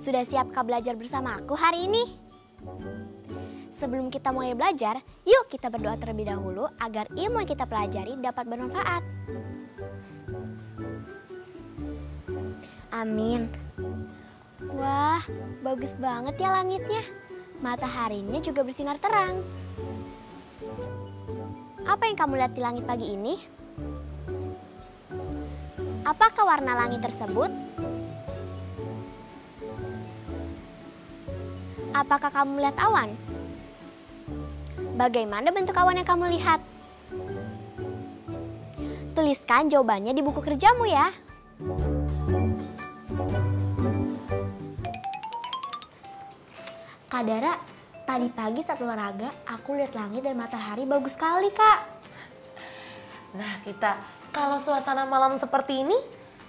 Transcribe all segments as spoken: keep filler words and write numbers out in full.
Sudah siapkah belajar bersama aku hari ini? Sebelum kita mulai belajar, yuk kita berdoa terlebih dahulu agar ilmu yang kita pelajari dapat bermanfaat. Amin. Wah, bagus banget ya langitnya. Mataharinya juga bersinar terang. Apa yang kamu lihat di langit pagi ini? Apakah warna langit tersebut? Apakah kamu melihat awan? Bagaimana bentuk awan yang kamu lihat? Tuliskan jawabannya di buku kerjamu ya. Kak Dara, tadi pagi saat olahraga aku lihat langit dan matahari bagus sekali, Kak. Nah, Sita, kalau suasana malam seperti ini,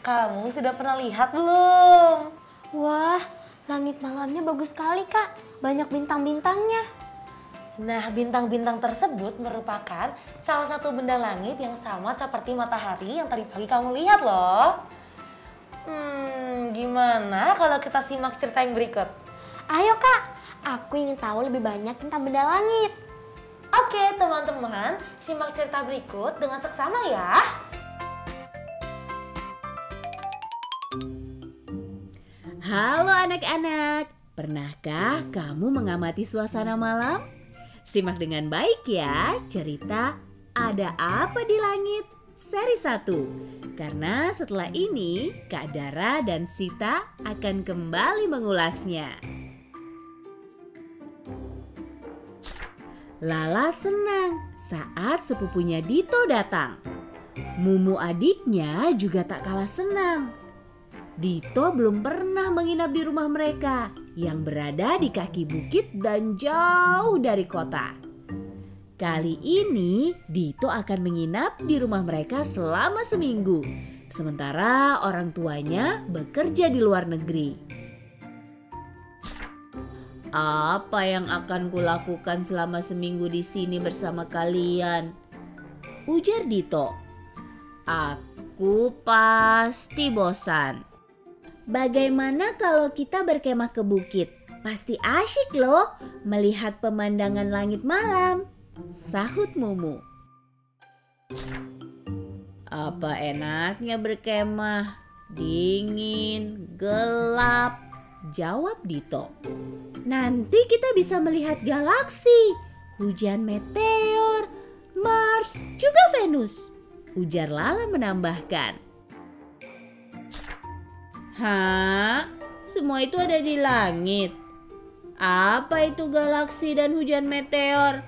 kamu sudah pernah lihat belum? Wah, langit malamnya bagus sekali, Kak. Banyak bintang-bintangnya. Nah, bintang-bintang tersebut merupakan salah satu benda langit yang sama seperti matahari yang tadi pagi kamu lihat loh. Hmm, gimana kalau kita simak cerita yang berikut? Ayo, Kak. Aku ingin tahu lebih banyak tentang benda langit. Oke, teman-teman. Simak cerita berikut dengan seksama ya. Halo anak-anak, pernahkah kamu mengamati suasana malam? Simak dengan baik ya cerita Ada Apa di Langit seri satu. Karena setelah ini Kak Dara dan Sita akan kembali mengulasnya. Lala senang saat sepupunya Dito datang. Mumu adiknya juga tak kalah senang. Dito belum pernah menginap di rumah mereka yang berada di kaki bukit dan jauh dari kota. Kali ini Dito akan menginap di rumah mereka selama seminggu, sementara orang tuanya bekerja di luar negeri. Apa yang akan kulakukan selama seminggu di sini bersama kalian? Ujar Dito. Aku pasti bosan. Bagaimana kalau kita berkemah ke bukit? Pasti asyik loh melihat pemandangan langit malam, sahut Mumu. Apa enaknya berkemah? Dingin, gelap, jawab Dito. Nanti kita bisa melihat galaksi, hujan meteor, Mars, juga Venus, ujar Lala menambahkan. Hah? Semua itu ada di langit. Apa itu galaksi dan hujan meteor?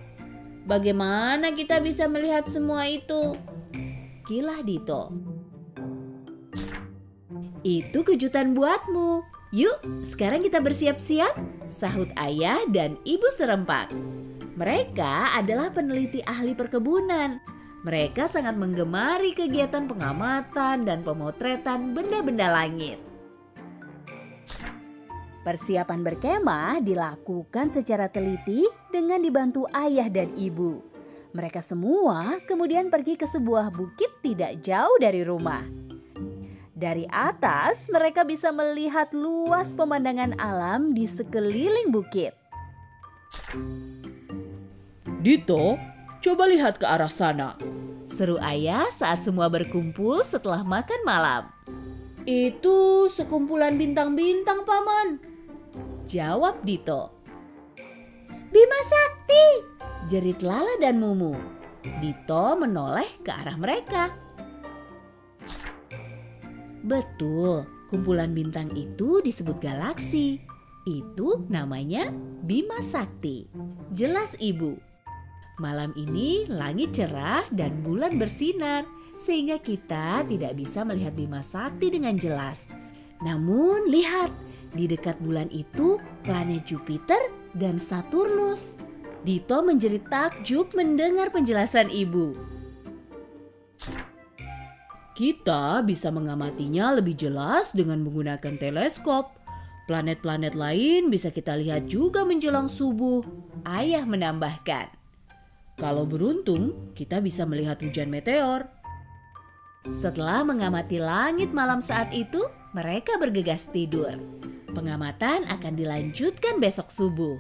Bagaimana kita bisa melihat semua itu? Kilah Dito. Itu kejutan buatmu. Yuk, sekarang kita bersiap-siap, sahut ayah dan ibu serempak. Mereka adalah peneliti ahli perkebunan. Mereka sangat menggemari kegiatan pengamatan dan pemotretan benda-benda langit. Persiapan berkemah dilakukan secara teliti dengan dibantu ayah dan ibu. Mereka semua kemudian pergi ke sebuah bukit tidak jauh dari rumah. Dari atas mereka bisa melihat luas pemandangan alam di sekeliling bukit. Dito, coba lihat ke arah sana, seru ayah saat semua berkumpul setelah makan malam. Itu sekumpulan bintang-bintang, Paman, jawab Dito. Bima Sakti, jerit Lala dan Mumu. Dito menoleh ke arah mereka. Betul, kumpulan bintang itu disebut galaksi. Itu namanya Bima Sakti. Jelas, Ibu. Malam ini langit cerah dan bulan bersinar, sehingga kita tidak bisa melihat Bima Sakti dengan jelas. Namun lihat, di dekat bulan itu planet Jupiter dan Saturnus. Dito menjerit takjub mendengar penjelasan Ibu. Kita bisa mengamatinya lebih jelas dengan menggunakan teleskop. Planet-planet lain bisa kita lihat juga menjelang subuh, Ayah menambahkan. Kalau beruntung, kita bisa melihat hujan meteor. Setelah mengamati langit malam saat itu, mereka bergegas tidur. Pengamatan akan dilanjutkan besok subuh.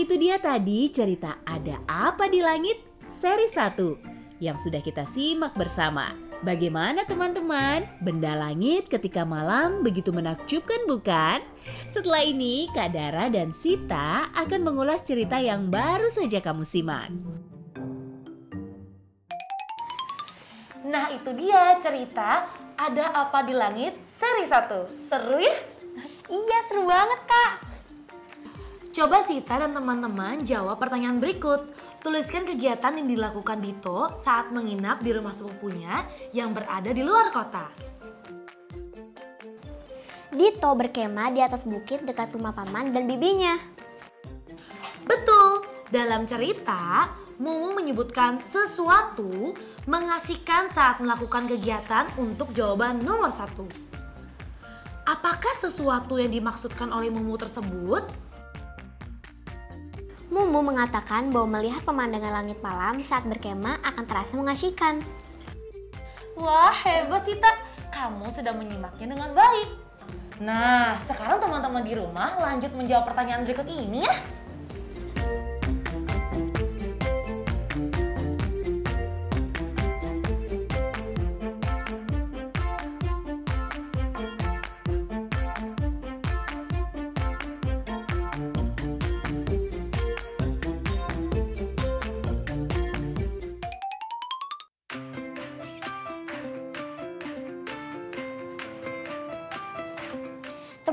Itu dia tadi cerita Ada Apa di Langit seri satu. Yang sudah kita simak bersama. Bagaimana teman-teman? Benda langit ketika malam begitu menakjubkan, bukan? Setelah ini Kak Dara dan Sita akan mengulas cerita yang baru saja kamu simak. Nah, itu dia cerita Ada Apa di Langit seri satu. Seru ya? Iya, seru banget, Kak. Coba Sita dan teman-teman jawab pertanyaan berikut. Tuliskan kegiatan yang dilakukan Dito saat menginap di rumah sepupunya yang berada di luar kota. Dito berkemah di atas bukit dekat rumah paman dan bibinya. Betul, dalam cerita Mumu menyebutkan sesuatu mengasyikan saat melakukan kegiatan untuk jawaban nomor satu. Apakah sesuatu yang dimaksudkan oleh Mumu tersebut? Mumu mengatakan bahwa melihat pemandangan langit malam saat berkemah akan terasa mengasyikan. Wah, hebat Sita, kamu sudah menyimaknya dengan baik. Nah, sekarang teman-teman di rumah lanjut menjawab pertanyaan berikut ini ya.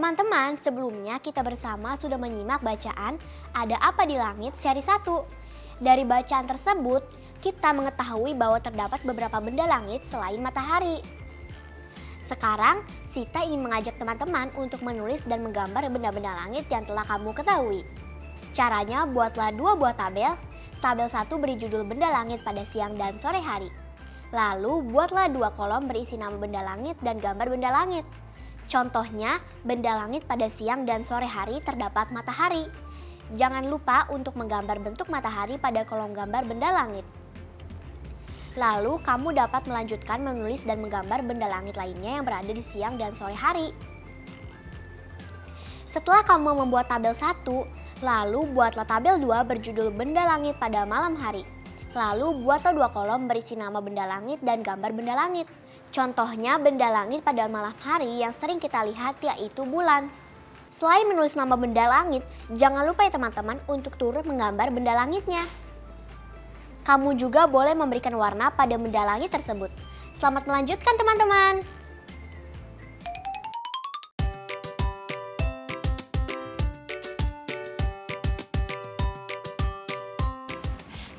Teman-teman, sebelumnya kita bersama sudah menyimak bacaan Ada Apa di Langit seri satu. Dari bacaan tersebut, kita mengetahui bahwa terdapat beberapa benda langit selain matahari. Sekarang, Sita ingin mengajak teman-teman untuk menulis dan menggambar benda-benda langit yang telah kamu ketahui. Caranya, buatlah dua buah tabel. Tabel satu beri judul benda langit pada siang dan sore hari. Lalu, buatlah dua kolom berisi nama benda langit dan gambar benda langit. Contohnya, benda langit pada siang dan sore hari terdapat matahari. Jangan lupa untuk menggambar bentuk matahari pada kolom gambar benda langit. Lalu, kamu dapat melanjutkan menulis dan menggambar benda langit lainnya yang berada di siang dan sore hari. Setelah kamu membuat tabel satu, lalu buatlah tabel dua berjudul benda langit pada malam hari. Lalu, buatlah dua kolom berisi nama benda langit dan gambar benda langit. Contohnya benda langit pada malam hari yang sering kita lihat yaitu bulan. Selain menulis nama benda langit, jangan lupa ya teman-teman untuk turut menggambar benda langitnya. Kamu juga boleh memberikan warna pada benda langit tersebut. Selamat melanjutkan teman-teman.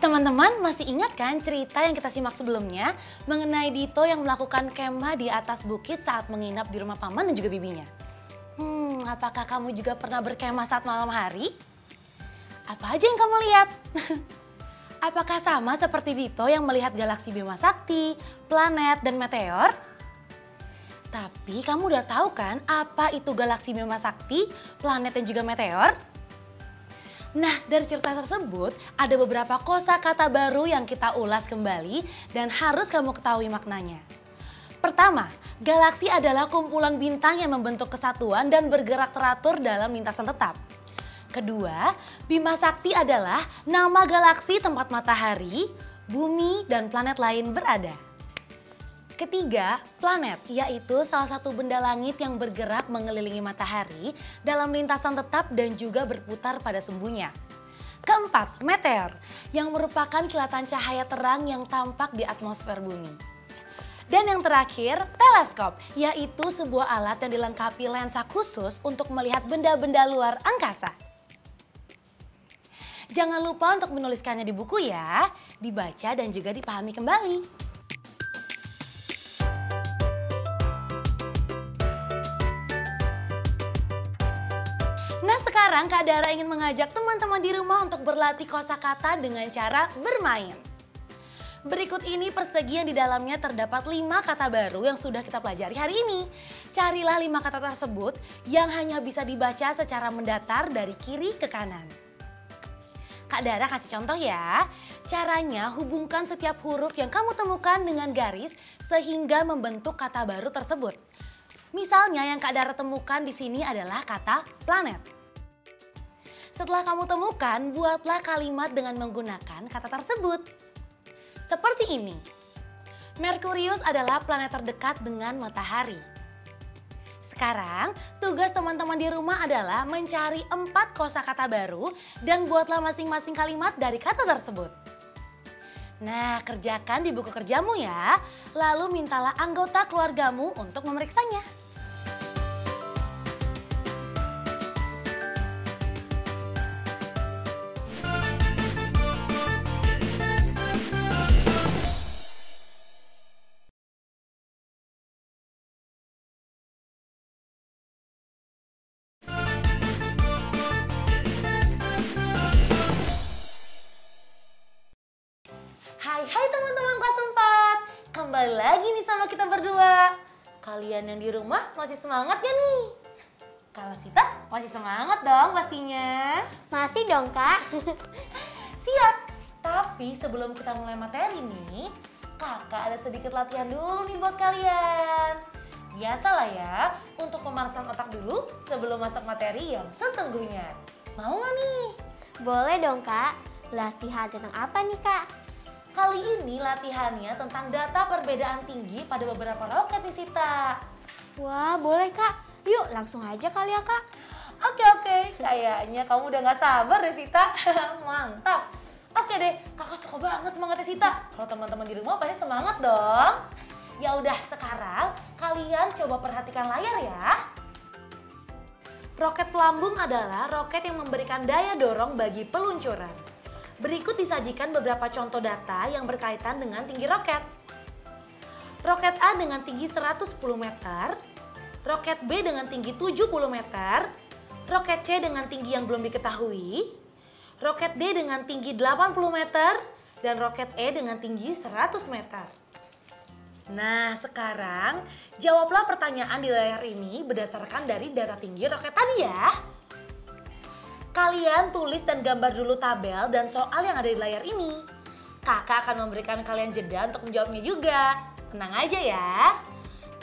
Teman-teman masih ingat kan cerita yang kita simak sebelumnya mengenai Dito yang melakukan kemah di atas bukit saat menginap di rumah paman dan juga bibinya. Hmm, apakah kamu juga pernah berkemah saat malam hari? Apa aja yang kamu lihat? Apakah sama seperti Dito yang melihat galaksi Bima Sakti, planet, dan meteor? Tapi kamu udah tahu kan apa itu galaksi Bima Sakti, planet, dan juga meteor? Nah, dari cerita tersebut ada beberapa kosakata baru yang kita ulas kembali dan harus kamu ketahui maknanya. Pertama, galaksi adalah kumpulan bintang yang membentuk kesatuan dan bergerak teratur dalam lintasan tetap. Kedua, Bima Sakti adalah nama galaksi tempat matahari, bumi, dan planet lain berada. Ketiga, planet yaitu salah satu benda langit yang bergerak mengelilingi matahari dalam lintasan tetap dan juga berputar pada sembunyinya. Keempat, meteor yang merupakan kilatan cahaya terang yang tampak di atmosfer bumi. Dan yang terakhir, teleskop, yaitu sebuah alat yang dilengkapi lensa khusus untuk melihat benda-benda luar angkasa. Jangan lupa untuk menuliskannya di buku ya, dibaca dan juga dipahami kembali. Nah sekarang Kak Dara ingin mengajak teman-teman di rumah untuk berlatih kosakata dengan cara bermain. Berikut ini persegi yang di dalamnya terdapat lima kata baru yang sudah kita pelajari hari ini. Carilah lima kata tersebut yang hanya bisa dibaca secara mendatar dari kiri ke kanan. Kak Dara kasih contoh ya. Caranya hubungkan setiap huruf yang kamu temukan dengan garis sehingga membentuk kata baru tersebut. Misalnya yang Kak Dara temukan di sini adalah kata planet. Setelah kamu temukan, buatlah kalimat dengan menggunakan kata tersebut. Seperti ini. Merkurius adalah planet terdekat dengan matahari. Sekarang, tugas teman-teman di rumah adalah mencari empat kosakata baru dan buatlah masing-masing kalimat dari kata tersebut. Nah, kerjakan di buku kerjamu ya. Lalu mintalah anggota keluargamu untuk memeriksanya. Hai teman-teman kelas empat, kembali lagi nih sama kita berdua. Kalian yang di rumah masih semangat ya nih? Kalau Sita masih semangat dong pastinya. Masih dong Kak. Siap, tapi sebelum kita mulai materi nih, Kakak ada sedikit latihan dulu nih buat kalian. Biasalah ya, untuk pemanasan otak dulu sebelum masuk materi yang sesungguhnya. Mau gak nih? Boleh dong Kak, latihan tentang apa nih Kak? Kali ini latihannya tentang data perbedaan tinggi pada beberapa roket nih Sita. Wah boleh Kak, yuk langsung aja kali ya Kak. Oke oke, kayaknya kamu udah gak sabar deh Sita. Mantap. Oke deh, Kakak suka banget semangatnya Sita. Kalau teman-teman di rumah pasti semangat dong. Ya udah sekarang kalian coba perhatikan layar ya. Roket pelambung adalah roket yang memberikan daya dorong bagi peluncuran. Berikut disajikan beberapa contoh data yang berkaitan dengan tinggi roket. Roket A dengan tinggi seratus sepuluh meter, roket B dengan tinggi tujuh puluh meter, roket C dengan tinggi yang belum diketahui, roket D dengan tinggi delapan puluh meter, dan roket E dengan tinggi seratus meter. Nah, sekarang jawablah pertanyaan di layar ini berdasarkan dari data tinggi roket tadi ya. Kalian tulis dan gambar dulu tabel dan soal yang ada di layar ini. Kakak akan memberikan kalian jeda untuk menjawabnya juga. Tenang aja ya.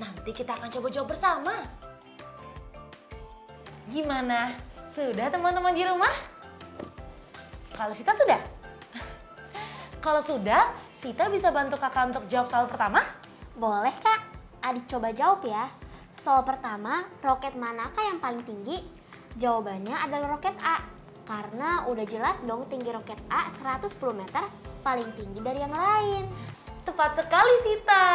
Nanti kita akan coba jawab bersama. Gimana? Sudah teman-teman di rumah? Kalau Sita sudah? Kalau sudah, Sita bisa bantu kakak untuk jawab soal pertama? Boleh Kak. Adik coba jawab ya. Soal pertama, roket manakah yang paling tinggi? Jawabannya adalah roket A, karena udah jelas dong tinggi roket A seratus sepuluh meter paling tinggi dari yang lain. Tepat sekali Sita.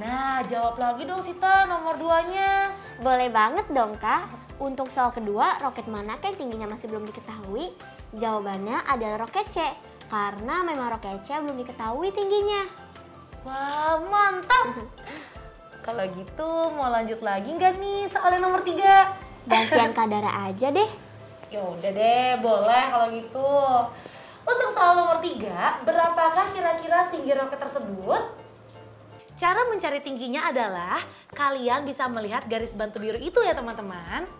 Nah jawab lagi dong Sita nomor duanya. Boleh banget dong Kak. Untuk soal kedua, roket manakah yang tingginya masih belum diketahui? Jawabannya adalah roket C, karena memang roket C belum diketahui tingginya. Wah mantap. Kalau gitu mau lanjut lagi nggak nih soal yang nomor tiga? Gantian Kak Dara aja deh. Yaudah deh, boleh kalau gitu. Untuk soal nomor tiga, berapakah kira-kira tinggi roket tersebut? Cara mencari tingginya adalah kalian bisa melihat garis bantu biru itu ya teman-teman.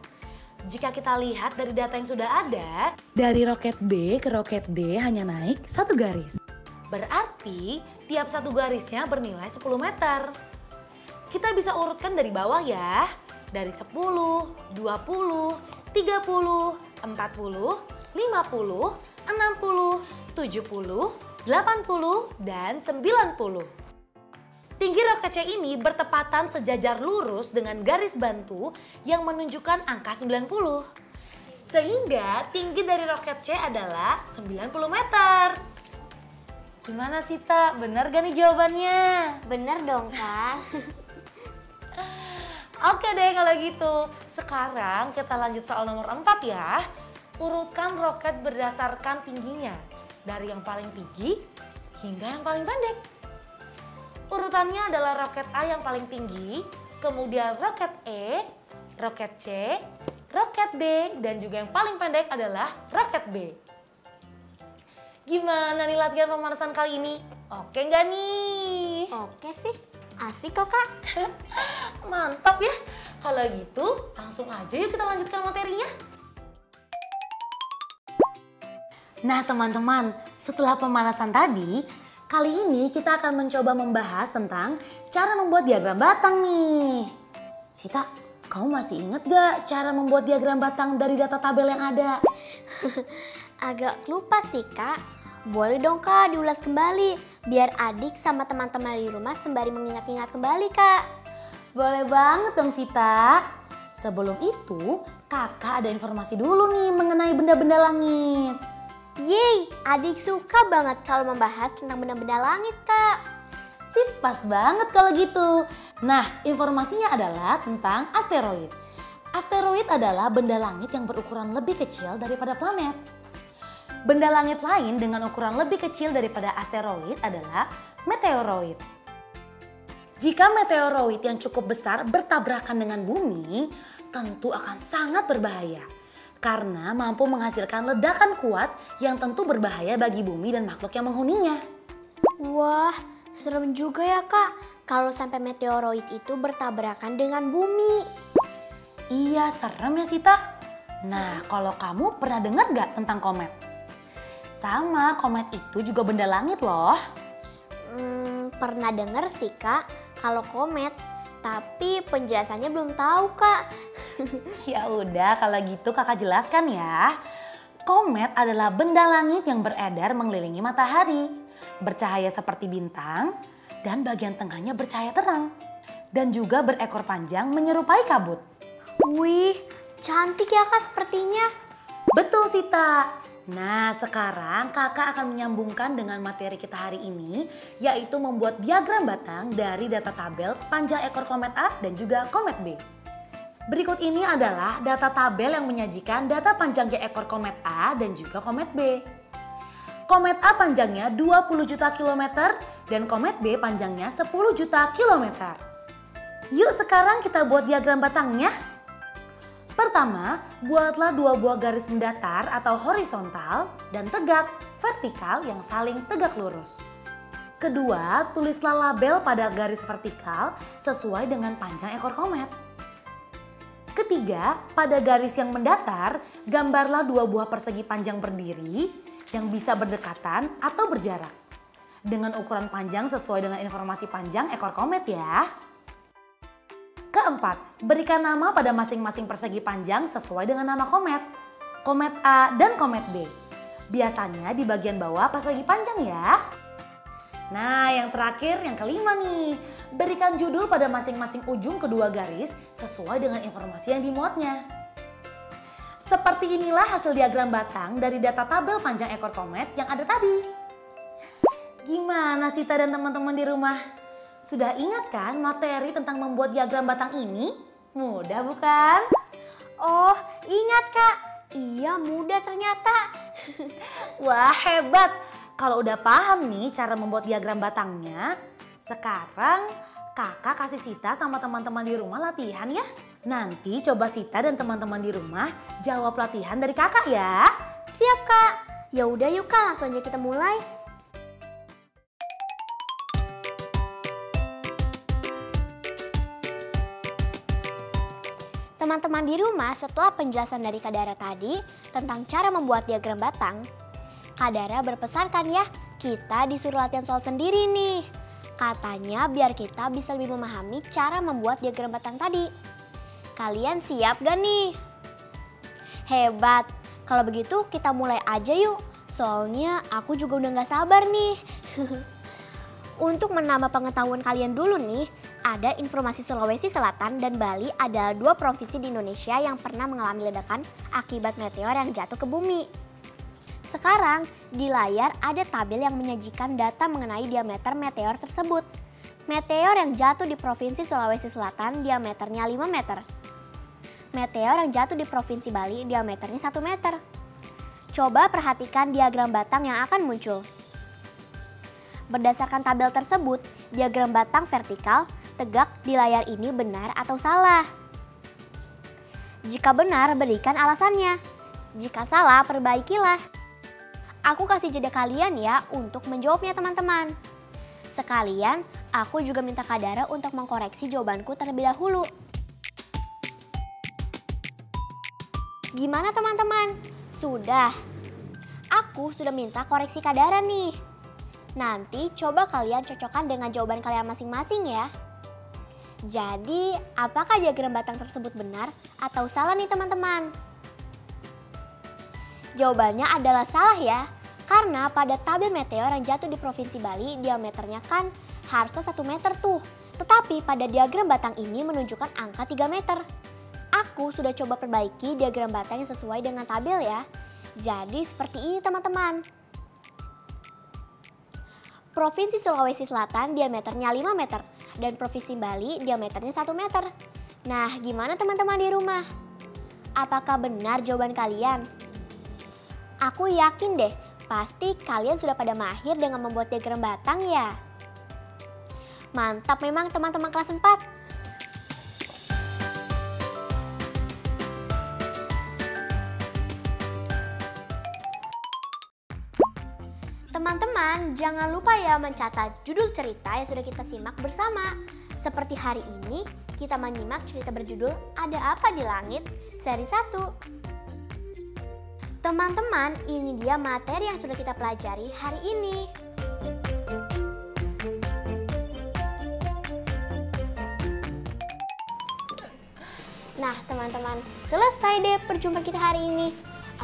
Jika kita lihat dari data yang sudah ada, dari roket B ke roket D hanya naik satu garis. Berarti tiap satu garisnya bernilai sepuluh meter. Kita bisa urutkan dari bawah ya. Dari sepuluh, dua puluh, tiga puluh, empat puluh, lima puluh, enam puluh, tujuh puluh, delapan puluh, dan sembilan puluh. Tinggi roket C ini bertepatan sejajar lurus dengan garis bantu yang menunjukkan angka sembilan puluh. Sehingga tinggi dari roket C adalah sembilan puluh meter. Gimana Sita? Bener gak nih jawabannya? Bener dong Kak. Oke deh kalau gitu. Sekarang kita lanjut soal nomor empat ya. Urutkan roket berdasarkan tingginya. Dari yang paling tinggi hingga yang paling pendek. Urutannya adalah roket A yang paling tinggi. Kemudian roket E, roket C, roket D. Dan juga yang paling pendek adalah roket B. Gimana nih latihan pemanasan kali ini? Oke nggak nih? Oke sih, asik kok Kak. Mantap ya. Kalau gitu langsung aja yuk kita lanjutkan materinya. Nah teman-teman, setelah pemanasan tadi, kali ini kita akan mencoba membahas tentang cara membuat diagram batang nih. Sita, kamu masih ingat gak cara membuat diagram batang dari data tabel yang ada? Agak lupa sih Kak, boleh dong Kak diulas kembali biar adik sama teman-teman di rumah sembari mengingat-ingat kembali Kak. Boleh banget dong Sita. Sebelum itu kakak ada informasi dulu nih mengenai benda-benda langit. Yeay, adik suka banget kalau membahas tentang benda-benda langit Kak. Sip, pas banget kalau gitu. Nah, informasinya adalah tentang asteroid. Asteroid adalah benda langit yang berukuran lebih kecil daripada planet. Benda langit lain dengan ukuran lebih kecil daripada asteroid adalah meteoroid. Jika meteoroid yang cukup besar bertabrakan dengan bumi, tentu akan sangat berbahaya. Karena mampu menghasilkan ledakan kuat yang tentu berbahaya bagi bumi dan makhluk yang menghuninya. Wah, serem juga ya Kak kalau sampai meteoroid itu bertabrakan dengan bumi. Iya, serem ya Sita. Nah, kalau kamu pernah dengar gak tentang komet? Sama, komet itu juga benda langit loh. Hmm, pernah denger sih Kak kalau komet, tapi penjelasannya belum tahu Kak. Ya udah kalau gitu kakak jelaskan ya. Komet adalah benda langit yang beredar mengelilingi matahari, bercahaya seperti bintang dan bagian tengahnya bercahaya terang dan juga berekor panjang menyerupai kabut. Wih, cantik ya Kak sepertinya. Betul Sita. Nah sekarang kakak akan menyambungkan dengan materi kita hari ini, yaitu membuat diagram batang dari data tabel panjang ekor komet A dan juga komet B. Berikut ini adalah data tabel yang menyajikan data panjangnya ekor komet A dan juga komet B. Komet A panjangnya dua puluh juta kilometer dan komet B panjangnya sepuluh juta kilometer. Yuk sekarang kita buat diagram batangnya. Pertama, buatlah dua buah garis mendatar atau horizontal dan tegak vertikal yang saling tegak lurus. Kedua, tulislah label pada garis vertikal sesuai dengan panjang ekor komet. Ketiga, pada garis yang mendatar, gambarlah dua buah persegi panjang berdiri yang bisa berdekatan atau berjarak. Dengan ukuran panjang sesuai dengan informasi panjang ekor komet ya. Keempat, berikan nama pada masing-masing persegi panjang sesuai dengan nama komet, komet A dan komet B. Biasanya di bagian bawah persegi panjang ya. Nah yang terakhir, yang kelima nih, berikan judul pada masing-masing ujung kedua garis sesuai dengan informasi yang dimuatnya. Seperti inilah hasil diagram batang dari data tabel panjang ekor komet yang ada tadi. Gimana Sita dan teman-teman di rumah? Sudah ingat kan materi tentang membuat diagram batang ini? Mudah bukan? Oh ingat Kak, iya mudah ternyata. Wah hebat, kalau udah paham nih cara membuat diagram batangnya, sekarang kakak kasih Sita sama teman-teman di rumah latihan ya. Nanti coba Sita dan teman-teman di rumah jawab latihan dari kakak ya. Siap Kak, ya udah yuk Kak langsung aja kita mulai. Teman-teman di rumah, setelah penjelasan dari Kak Dara tadi tentang cara membuat diagram batang, Kak Dara berpesankan ya, kita disuruh latihan soal sendiri nih. Katanya biar kita bisa lebih memahami cara membuat diagram batang tadi. Kalian siap gak nih? Hebat, kalau begitu kita mulai aja yuk, soalnya aku juga udah gak sabar nih. Untuk menambah pengetahuan kalian dulu nih, ada informasi Sulawesi Selatan dan Bali adalah dua provinsi di Indonesia yang pernah mengalami ledakan akibat meteor yang jatuh ke bumi. Sekarang, di layar ada tabel yang menyajikan data mengenai diameter meteor tersebut. Meteor yang jatuh di Provinsi Sulawesi Selatan diameternya lima meter. Meteor yang jatuh di Provinsi Bali diameternya satu meter. Coba perhatikan diagram batang yang akan muncul. Berdasarkan tabel tersebut, diagram batang vertikal tegak di layar ini benar atau salah? Jika benar, berikan alasannya. Jika salah, perbaikilah. Aku kasih jeda kalian ya untuk menjawabnya teman-teman. Sekalian, aku juga minta Kak Dara untuk mengkoreksi jawabanku terlebih dahulu. Gimana teman-teman? Sudah. Aku sudah minta koreksi Kak Dara nih. Nanti coba kalian cocokkan dengan jawaban kalian masing-masing ya. Jadi, apakah diagram batang tersebut benar atau salah nih teman-teman? Jawabannya adalah salah ya. Karena pada tabel meteor yang jatuh di Provinsi Bali, diameternya kan harusnya satu meter tuh. Tetapi pada diagram batang ini menunjukkan angka tiga meter. Aku sudah coba perbaiki diagram batang yang sesuai dengan tabel ya. Jadi seperti ini teman-teman. Provinsi Sulawesi Selatan diameternya lima meter dan Provinsi Bali diameternya satu meter. Nah, gimana teman-teman di rumah? Apakah benar jawaban kalian? Aku yakin deh. Pasti kalian sudah pada mahir dengan membuat diagram batang ya. Mantap memang teman-teman kelas empat. Teman-teman, jangan lupa ya mencatat judul cerita yang sudah kita simak bersama. Seperti hari ini, kita menyimak cerita berjudul Ada Apa di Langit, seri satu. Teman-teman, ini dia materi yang sudah kita pelajari hari ini. Nah, teman-teman, selesai deh perjumpaan kita hari ini.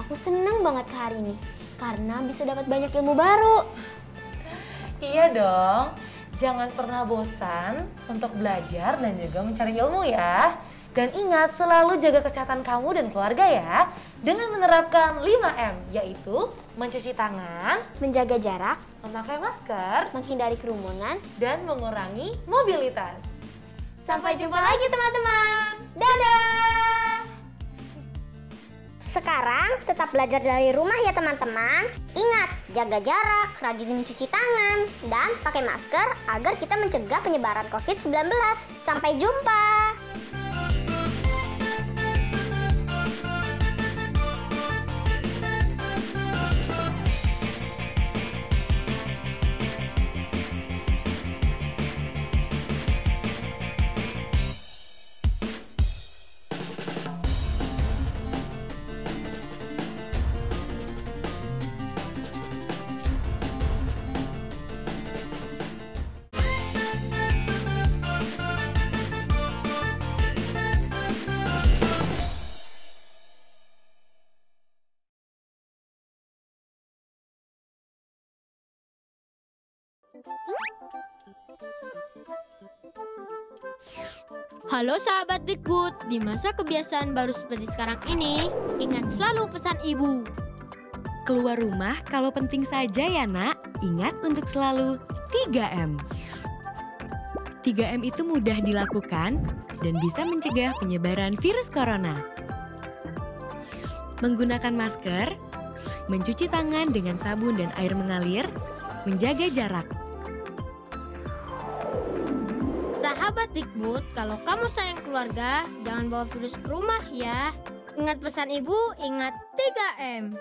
Aku seneng banget ke hari ini, karena bisa dapat banyak ilmu baru. Iya dong, jangan pernah bosan untuk belajar dan juga mencari ilmu ya. Dan ingat, selalu jaga kesehatan kamu dan keluarga ya, dengan menerapkan lima M, yaitu mencuci tangan, menjaga jarak, memakai masker, menghindari kerumunan, dan mengurangi mobilitas. Sampai jumpa lagi teman-teman. Dadah! Sekarang tetap belajar dari rumah ya teman-teman. Ingat, jaga jarak, rajin mencuci tangan, dan pakai masker agar kita mencegah penyebaran COVID sembilan belas. Sampai jumpa! Halo sahabat Dikbud, di masa kebiasaan baru seperti sekarang ini, ingat selalu pesan ibu. Keluar rumah kalau penting saja ya nak, ingat untuk selalu tiga M. tiga M itu mudah dilakukan dan bisa mencegah penyebaran virus corona. Menggunakan masker, mencuci tangan dengan sabun dan air mengalir, menjaga jarak. Sahabat Dikbud, kalau kamu sayang keluarga, jangan bawa virus ke rumah ya. Ingat pesan ibu, ingat tiga M.